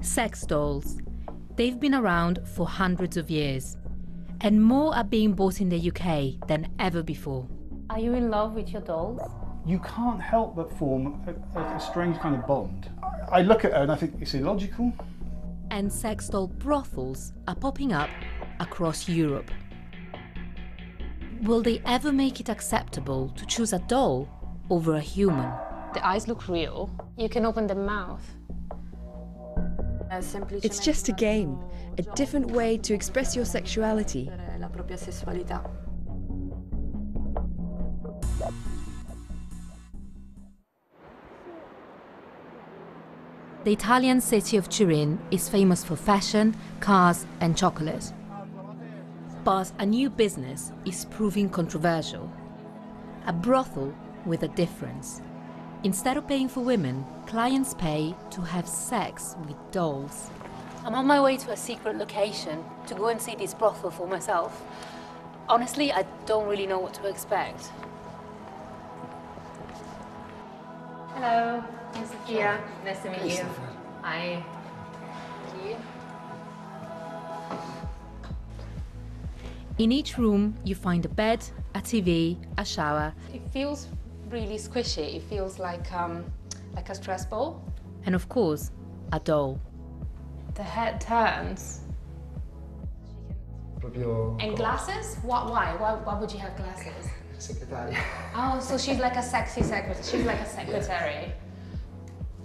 Sex dolls. They've been around for hundreds of years, and more are being bought in the UK than ever before. Are you in love with your dolls? You can't help but form a strange kind of bond. I look at her and I think it's illogical. And sex doll brothels are popping up across Europe. Will they ever make it acceptable to choose a doll over a human? The eyes look real. You can open the mouth. It's just a game, a different way to express your sexuality. The Italian city of Turin is famous for fashion, cars and chocolate. But a new business is proving controversial. A brothel with a difference. Instead of paying for women, clients pay to have sex with dolls. I'm on my way to a secret location to go and see this brothel for myself. Honestly, I don't really know what to expect. Hello, I'm Sophia. Nice to meet you. Hi. Thank you. In each room, you find a bed, a TV, a shower. It feels really squishy. It feels like a stress ball. And of course, a doll. The head turns. And glasses? Why? Why would you have glasses? Secretary. Oh, so she's like a sexy secretary. She's like a secretary. Yeah.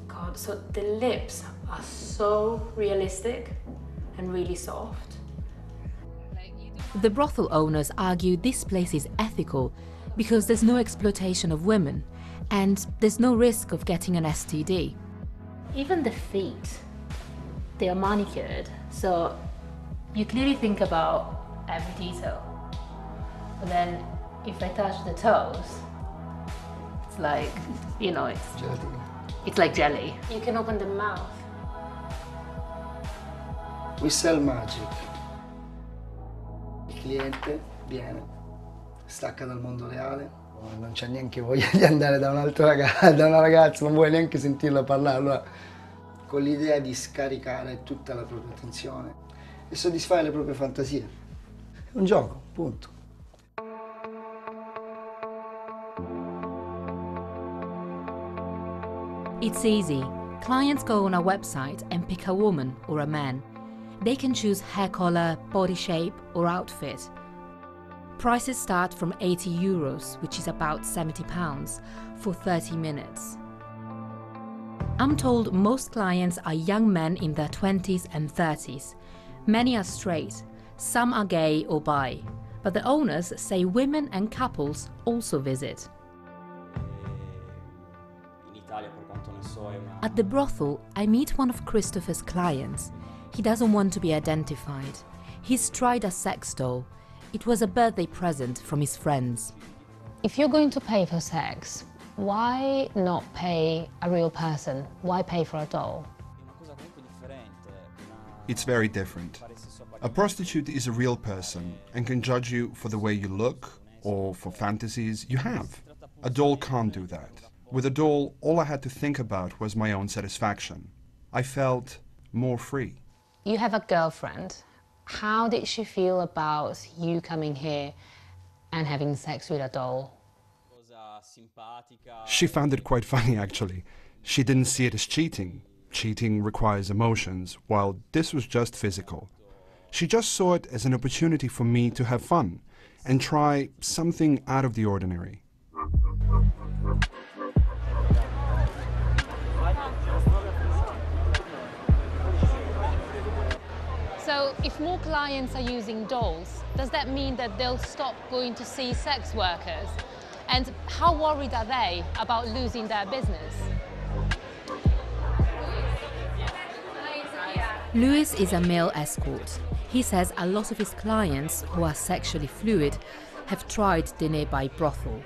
God, so the lips are so realistic and really soft. The brothel owners argue this place is ethical because there's no exploitation of women and there's no risk of getting an STD. Even the feet, they are manicured, so you clearly think about every detail. But then if I touch the toes, it's like, you know, it's jelly. It's like jelly. You can open the mouth. We sell magic. Cliente viene, stacca dal mondo reale, non c'ha neanche voglia di andare da una ragazza, non vuole neanche sentirla parlare, allora, con l'idea di scaricare tutta la propria attenzione e soddisfare le proprie fantasie. È un gioco, punto. It's easy. Clients go on our website and pick a woman or a man. They can choose hair color, body shape or outfit. Prices start from €80, which is about £70, for 30 minutes. I'm told most clients are young men in their 20s and 30s. Many are straight, some are gay or bi, but the owners say women and couples also visit. At the brothel, I meet one of Christopher's clients. He doesn't want to be identified. He's tried a sex doll. It was a birthday present from his friends. If you're going to pay for sex, why not pay a real person? Why pay for a doll? It's very different. A prostitute is a real person and can judge you for the way you look or for fantasies you have. A doll can't do that. With a doll, all I had to think about was my own satisfaction. I felt more free. You have a girlfriend. How did she feel about you coming here and having sex with a doll? She found it quite funny, actually. She didn't see it as cheating. Cheating requires emotions, while this was just physical. She just saw it as an opportunity for me to have fun and try something out of the ordinary. So if more clients are using dolls, does that mean that they'll stop going to see sex workers? And how worried are they about losing their business? Luis is a male escort. He says a lot of his clients who are sexually fluid have tried the nearby brothel.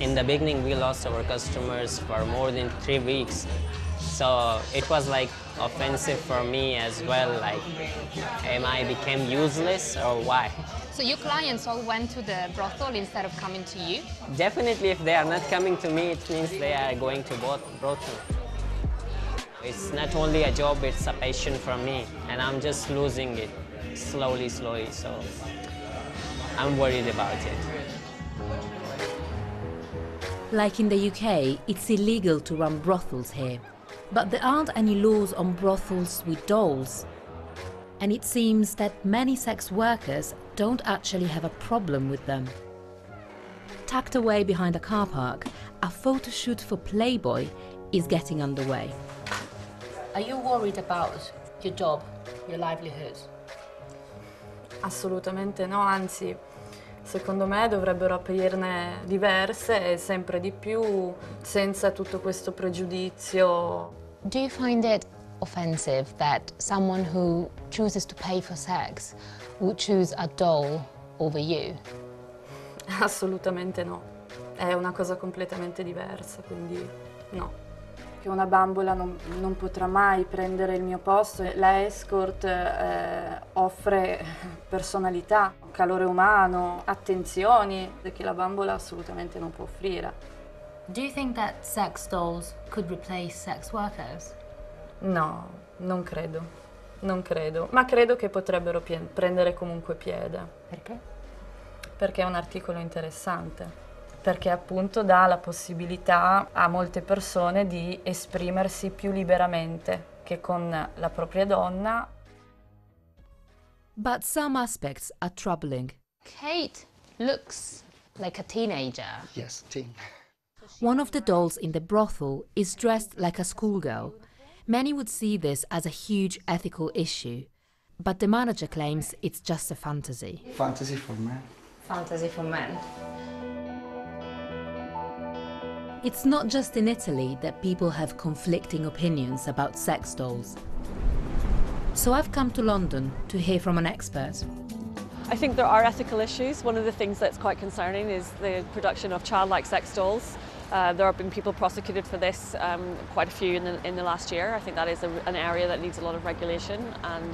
In the beginning, we lost our customers for more than 3 weeks. So it was like offensive for me as well, like, am I became useless or why? So your clients all went to the brothel instead of coming to you? Definitely, if they are not coming to me, it means they are going to both brothel. It's not only a job, it's a passion for me, and I'm just losing it slowly, so I'm worried about it. Like in the UK, it's illegal to run brothels here, but there aren't any laws on brothels with dolls. And it seems that many sex workers don't actually have a problem with them. Tucked away behind a car park, a photo shoot for Playboy is getting underway. Are you worried about your job, your livelihood? Assolutamente no, anzi, secondo me dovrebbero aprirne diverse e sempre di più senza tutto questo pregiudizio. Do you find it offensive that someone who chooses to pay for sex would choose a doll over you? Assolutamente no, è una cosa completamente diversa, quindi no. Che una bambola non potrà mai prendere il mio posto. La escort offre personalità, calore umano, attenzioni che la bambola assolutamente non può offrire. Do you think that sex dolls could replace sex workers? No, non credo, ma credo che potrebbero prendere comunque piede. Perché? Perché è un articolo interessante, perché appunto dà la possibilità a molte persone di esprimersi più liberamente che con la propria donna. But some aspects are troubling. Kate looks like a teenager. Yes, teen. One of the dolls in the brothel is dressed like a schoolgirl. Many would see this as a huge ethical issue, but the manager claims it's just a fantasy. Fantasy for men. Fantasy for men. It's not just in Italy that people have conflicting opinions about sex dolls. So I've come to London to hear from an expert. I think there are ethical issues. One of the things that's quite concerning is the production of childlike sex dolls. There have been people prosecuted for this, quite a few in the last year. I think that is an area that needs a lot of regulation, and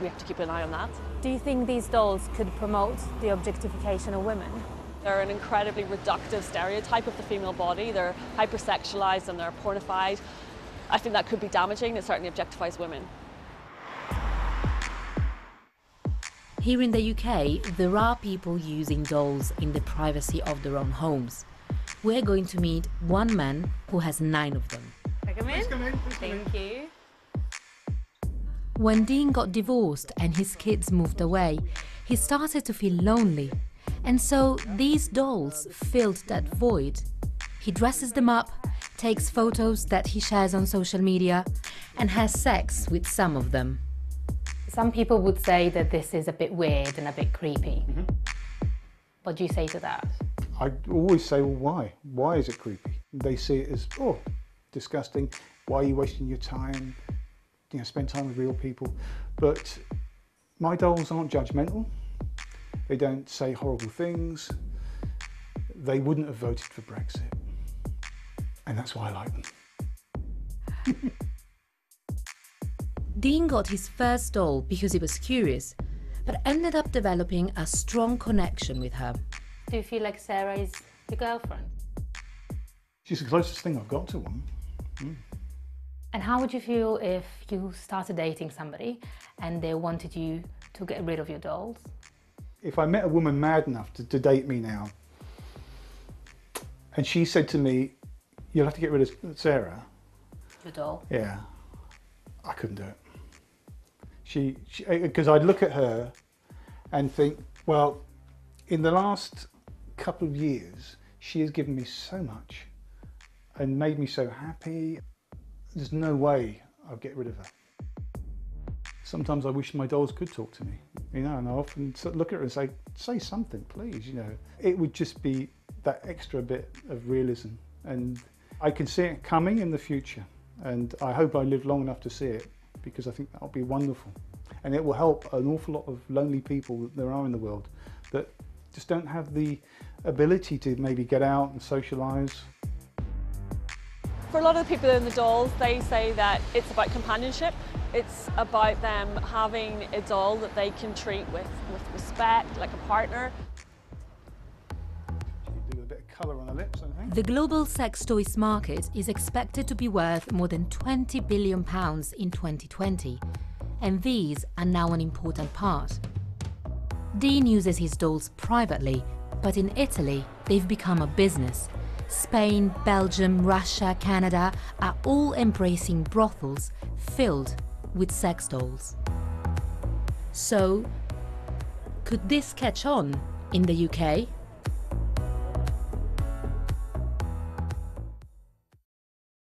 we have to keep an eye on that. Do you think these dolls could promote the objectification of women? They're an incredibly reductive stereotype of the female body. They're hypersexualized and they're pornified. I think that could be damaging. It certainly objectifies women. Here in the UK, there are people using dolls in the privacy of their own homes. We're going to meet one man who has 9 of them. Please come in. Thank you. When Dean got divorced and his kids moved away, he started to feel lonely. And so these dolls filled that void. He dresses them up, takes photos that he shares on social media, and has sex with some of them. Some people would say that this is a bit weird and a bit creepy. What do you say to that? I always say, well, why? Why is it creepy? They see it as, oh, disgusting. Why are you wasting your time? You know, spend time with real people. But my dolls aren't judgmental. They don't say horrible things. They wouldn't have voted for Brexit. And that's why I like them. Dean got his first doll because he was curious, but ended up developing a strong connection with her. Do you feel like Sarah is your girlfriend? She's the closest thing I've got to one. And how would you feel if you started dating somebody and they wanted you to get rid of your dolls? If I met a woman mad enough to date me now, and she said to me, you'll have to get rid of Sarah. Your doll? Yeah. I couldn't do it. Because I'd look at her and think, well, in the last couple of years, she has given me so much and made me so happy. There's no way I'll get rid of her. Sometimes I wish my dolls could talk to me, you know, and I often look at her and say something, please, you know. It would just be that extra bit of realism, and I can see it coming in the future, and I hope I live long enough to see it, because I think that'll be wonderful, and it will help an awful lot of lonely people that there are in the world that just don't have the ability to maybe get out and socialise. For a lot of the people in the dolls, they say that it's about companionship. It's about them having a doll that they can treat with respect, like a partner. She can do a bit of colour on her lips, I think. The global sex toys market is expected to be worth more than £20 billion in 2020, and these are now an important part. Dean uses his dolls privately, but in Italy they've become a business. Spain, Belgium, Russia, Canada are all embracing brothels filled with sex dolls. So, could this catch on in the UK?